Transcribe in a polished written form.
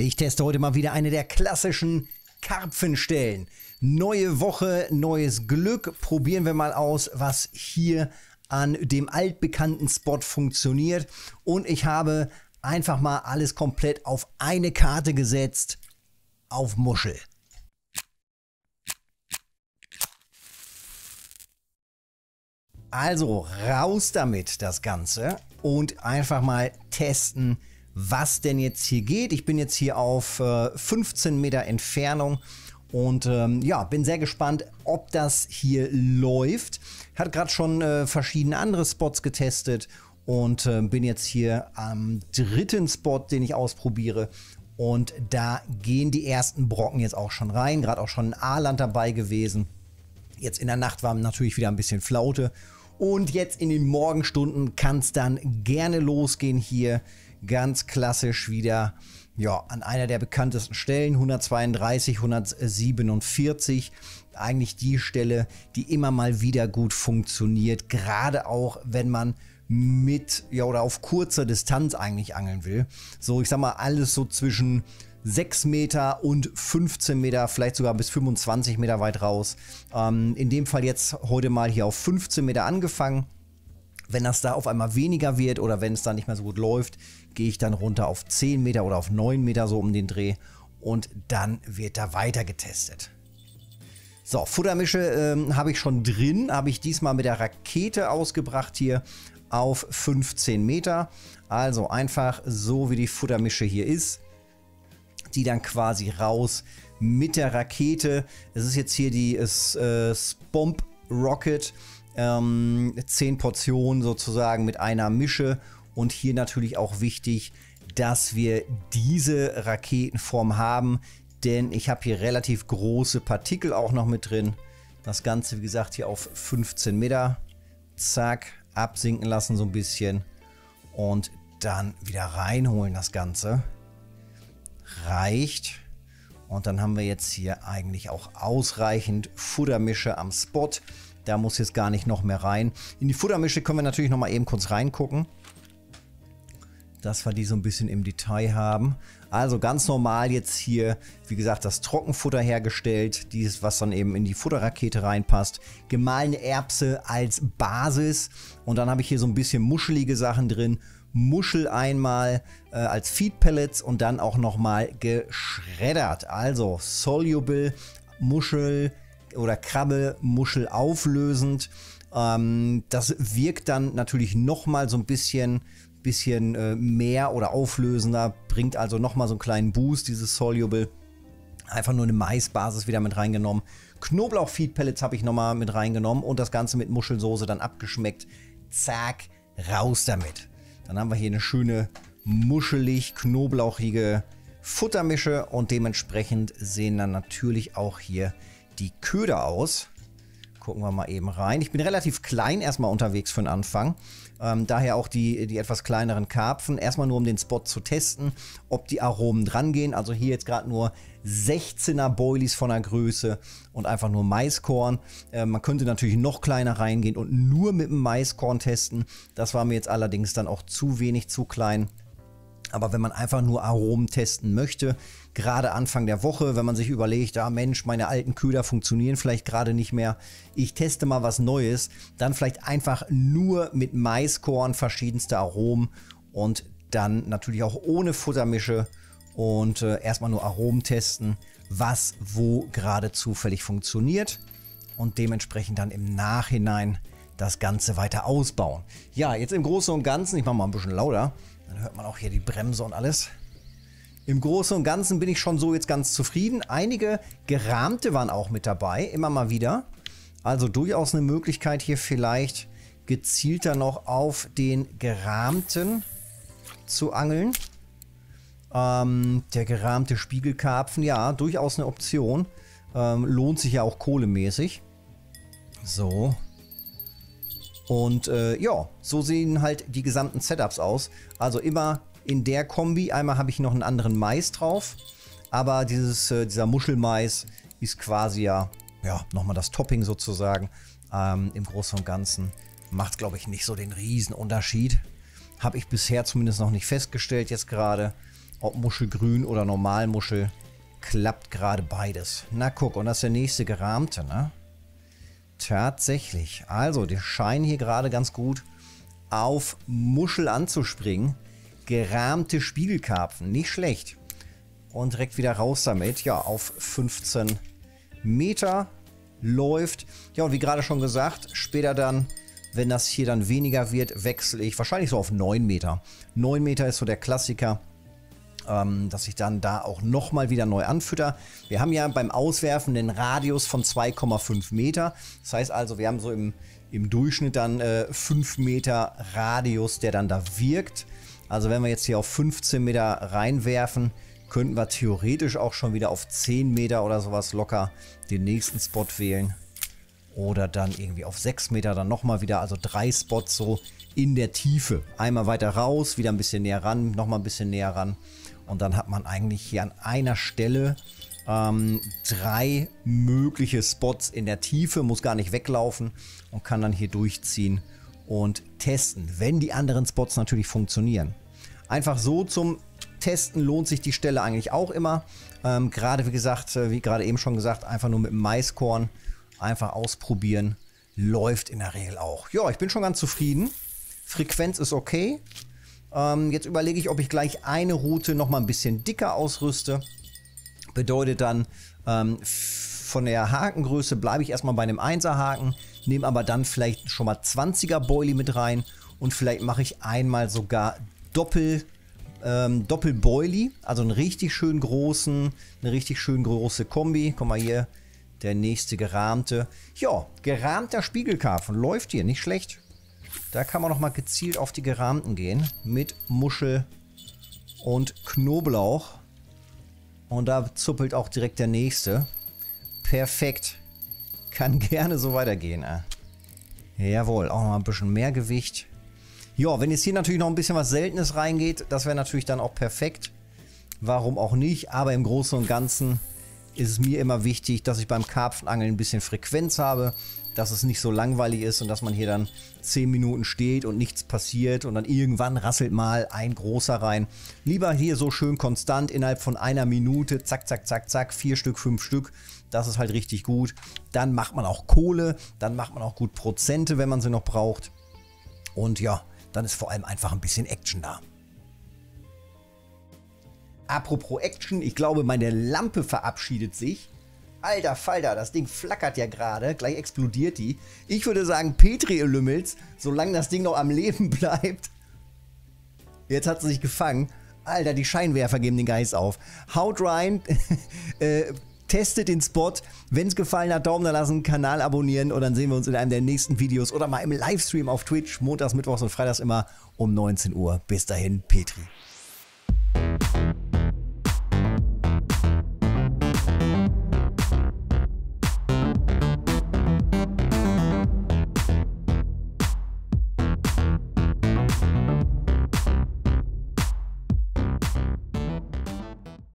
Ich teste heute mal wieder eine der klassischen Karpfenstellen. Neue Woche, neues Glück. Probieren wir mal aus, was hier an dem altbekannten Spot funktioniert. Und ich habe einfach mal alles komplett auf eine Karte gesetzt. Auf Muschel. Also raus damit das Ganze und einfach mal testen, was denn jetzt hier geht. Ich bin jetzt hier auf 15 Meter Entfernung und ja, bin sehr gespannt, ob das hier läuft. Hat gerade schon verschiedene andere Spots getestet und bin jetzt hier am dritten Spot, den ich ausprobiere. Und da gehen die ersten Brocken jetzt auch schon rein. Gerade auch schon ein Aland dabei gewesen. Jetzt in der Nacht war natürlich wieder ein bisschen Flaute. Und jetzt in den Morgenstunden kann es dann gerne losgehen hier. Ganz klassisch wieder, ja, an einer der bekanntesten Stellen. 132, 147. Eigentlich die Stelle, die immer mal wieder gut funktioniert. Gerade auch, wenn man mit, ja, oder auf kurzer Distanz eigentlich angeln will. So, ich sag mal, alles so zwischen 6 Meter und 15 Meter, vielleicht sogar bis 25 Meter weit raus. In dem Fall jetzt heute mal hier auf 15 Meter angefangen. Wenn das da auf einmal weniger wird oder wenn es da nicht mehr so gut läuft, gehe ich dann runter auf 10 Meter oder auf 9 Meter so um den Dreh und dann wird da weiter getestet. So, Futtermische habe ich schon drin, habe ich diesmal mit der Rakete ausgebracht hier auf 15 Meter. Also einfach so wie die Futtermische hier ist. Die dann quasi raus mit der Rakete. Es ist jetzt hier die Spomp Rocket. 10 Portionen sozusagen mit einer Mische. Und hier natürlich auch wichtig, dass wir diese Raketenform haben. Denn ich habe hier relativ große Partikel auch noch mit drin. Das Ganze, wie gesagt, hier auf 15 Meter. Zack, absinken lassen so ein bisschen. Und dann wieder reinholen das Ganze. Reicht. Und dann haben wir jetzt hier eigentlich auch ausreichend Futtermische am Spot. Da muss jetzt gar nicht noch mehr rein. In die Futtermische können wir natürlich noch mal eben kurz reingucken, dass wir die so ein bisschen im Detail haben. Also ganz normal jetzt hier, wie gesagt, das Trockenfutter hergestellt. Dieses, was dann eben in die Futterrakete reinpasst. Gemahlene Erbse als Basis. Und dann habe ich hier so ein bisschen muschelige Sachen drin. Muschel einmal als Feed Pellets und dann auch nochmal geschreddert. Also soluble Muschel oder Krabbe, Muschel auflösend. Das wirkt dann natürlich nochmal so ein bisschen mehr oder auflösender, bringt also nochmal so einen kleinen Boost, dieses Soluble. Einfach nur eine Maisbasis wieder mit reingenommen. Knoblauch Feed Pellets habe ich nochmal mit reingenommen und das Ganze mit Muschelsoße dann abgeschmeckt. Zack, raus damit. Dann haben wir hier eine schöne muschelig-knoblauchige Futtermische und dementsprechend sehen dann natürlich auch hier die Köder aus. Gucken wir mal eben rein. Ich bin relativ klein erstmal unterwegs für den Anfang. Daher auch die etwas kleineren Karpfen. Erstmal nur um den Spot zu testen, ob die Aromen dran gehen. Also hier jetzt gerade nur 16er Boilies von der Größe und einfach nur Maiskorn. Man könnte natürlich noch kleiner reingehen und nur mit dem Maiskorn testen. Das war mir jetzt allerdings dann auch zu wenig, zu klein. Aber wenn man einfach nur Aromen testen möchte, gerade Anfang der Woche, wenn man sich überlegt, ah Mensch, meine alten Köder funktionieren vielleicht gerade nicht mehr, ich teste mal was Neues, dann vielleicht einfach nur mit Maiskorn verschiedenste Aromen und dann natürlich auch ohne Futtermische und erstmal nur Aromen testen, was wo gerade zufällig funktioniert und dementsprechend dann im Nachhinein das Ganze weiter ausbauen. Ja, jetzt im Großen und Ganzen, ich mache mal ein bisschen lauter, dann hört man auch hier die Bremse und alles. Im Großen und Ganzen bin ich schon so jetzt ganz zufrieden. Einige gerahmte waren auch mit dabei, immer mal wieder. Also durchaus eine Möglichkeit hier vielleicht gezielter noch auf den gerahmten zu angeln. Der gerahmte Spiegelkarpfen, ja, durchaus eine Option. Lohnt sich ja auch kohlemäßig. So. Und ja, so sehen halt die gesamten Setups aus. Also immer in der Kombi. Einmal habe ich noch einen anderen Mais drauf. Aber dieser Muschelmais ist quasi ja nochmal das Topping sozusagen. Im Großen und Ganzen macht es, glaube ich, nicht so den Riesenunterschied. Habe ich bisher zumindest noch nicht festgestellt jetzt gerade. Ob Muschelgrün oder Normalmuschel, klappt gerade beides. Na guck, und das ist der nächste gerahmte, ne? Tatsächlich. Also, die scheinen hier gerade ganz gut auf Muschel anzuspringen. Gerahmte Spiegelkarpfen, nicht schlecht. Und direkt wieder raus damit. Ja, auf 15 Meter läuft. Ja, und wie gerade schon gesagt, später dann, wenn das hier dann weniger wird, wechsle ich wahrscheinlich so auf 9 Meter. 9 Meter ist so der Klassiker, dass ich dann da auch nochmal wieder neu anfütter. Wir haben ja beim Auswerfen den Radius von 2,5 Meter. Das heißt also, wir haben so im Durchschnitt dann 5 Meter Radius, der dann da wirkt. Also wenn wir jetzt hier auf 15 Meter reinwerfen, könnten wir theoretisch auch schon wieder auf 10 Meter oder sowas locker den nächsten Spot wählen. Oder dann irgendwie auf 6 Meter dann nochmal wieder, also 3 Spots so in der Tiefe. Einmal weiter raus, wieder ein bisschen näher ran, nochmal ein bisschen näher ran. Und dann hat man eigentlich hier an einer Stelle 3 mögliche Spots in der Tiefe, muss gar nicht weglaufen und kann dann hier durchziehen und testen, wenn die anderen Spots natürlich funktionieren. Einfach so zum Testen lohnt sich die Stelle eigentlich auch immer. Gerade wie gesagt, wie gerade eben schon gesagt, einfach nur mit dem Maiskorn einfach ausprobieren. Läuft in der Regel auch. Ja, ich bin schon ganz zufrieden. Frequenz ist okay. Jetzt überlege ich, ob ich gleich eine Route nochmal ein bisschen dicker ausrüste. Bedeutet dann, von der Hakengröße bleibe ich erstmal bei einem 1er Haken, nehme aber dann vielleicht schon mal 20er Boilie mit rein und vielleicht mache ich einmal sogar Doppelboilie, also einen richtig schön großen, eine richtig schön große Kombi. Guck mal hier, der nächste gerahmte. Ja, gerahmter Spiegelkarpfen, läuft hier, nicht schlecht. Da kann man nochmal gezielt auf die gerahmten gehen, mit Muschel und Knoblauch. Und da zuppelt auch direkt der nächste. Perfekt. Kann gerne so weitergehen. Jawohl, auch noch ein bisschen mehr Gewicht. Ja, wenn jetzt hier natürlich noch ein bisschen was Seltenes reingeht, das wäre natürlich dann auch perfekt. Warum auch nicht, aber im Großen und Ganzen ist es mir immer wichtig, dass ich beim Karpfenangeln ein bisschen Frequenz habe, dass es nicht so langweilig ist und dass man hier dann 10 Minuten steht und nichts passiert und dann irgendwann rasselt mal ein großer rein. Lieber hier so schön konstant innerhalb von einer Minute, zack, zack, zack, zack, 4 Stück, 5 Stück. Das ist halt richtig gut. Dann macht man auch Kohle, dann macht man auch gut Prozente, wenn man sie noch braucht. Und ja, dann ist vor allem einfach ein bisschen Action da. Apropos Action, ich glaube, meine Lampe verabschiedet sich. Alter Falter, das Ding flackert ja gerade, gleich explodiert die. Ich würde sagen, Petri, ihr Lümmels, solange das Ding noch am Leben bleibt. Jetzt hat sie sich gefangen. Alter, die Scheinwerfer geben den Geist auf. Haut rein, testet den Spot. Wenn es gefallen hat, Daumen da lassen, Kanal abonnieren und dann sehen wir uns in einem der nächsten Videos oder mal im Livestream auf Twitch. Montags, Mittwochs und Freitags immer um 19 Uhr. Bis dahin, Petri.